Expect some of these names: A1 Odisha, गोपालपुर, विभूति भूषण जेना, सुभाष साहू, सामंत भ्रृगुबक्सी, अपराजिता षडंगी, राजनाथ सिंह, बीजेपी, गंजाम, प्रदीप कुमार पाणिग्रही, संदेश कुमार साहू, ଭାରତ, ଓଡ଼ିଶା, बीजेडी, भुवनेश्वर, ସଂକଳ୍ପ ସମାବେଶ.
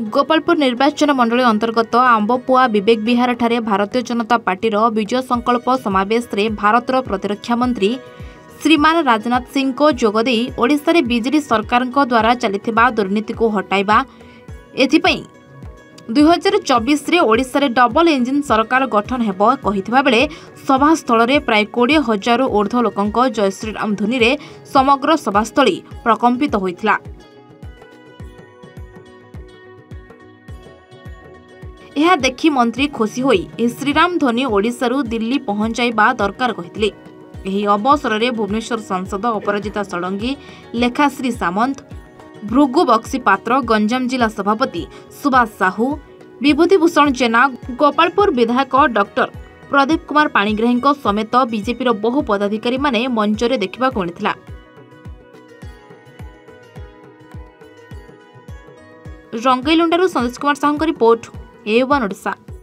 गोपालपुर निर्वाचन मंडल अंतर्गत आंबपुआ विवेक विहार ठारे भारतीय जनता पार्टी विजय संकल्प समावेश भारत प्रतिरक्षा मंत्री श्रीमान राजनाथ सिंह को जोगदे ओडिशा रे बीजेडी सरकार द्वारा चलिथिबा दुर्नीति को हटाइबा एथिपई 2024 रे ओडिशा रे डबल इंजिन सरकार गठन हेबो कहितबा बेले सभास्थल रे प्राय 20,000 ऊर्ध्व लोकंक जय श्री राम ध्वनि रे समग्र सभास्थली प्रकम्पित होइतला। यह देखि मंत्री खुशी होई श्रीराम ध्वनि ओडिशा रु दिल्ली पहुंचाइबा दरकार कहितले। एही अवसर रे भुवनेश्वर सांसद अपराजिता षडंगी, लेखाश्री सामंत, भ्रृगुबक्सी पात्र, गंजाम जिला सभापति सुभाष साहू, विभूति भूषण जेना, गोपालपुर विधायक डॉक्टर प्रदीप कुमार पाणिग्रही समेत बीजेपी रो बहु पदाधिकारी माने मंच रे देखा मिलता। रंगईलुंडारू संदेश कुमार साहू रिपोर्ट A1 ओडिशा।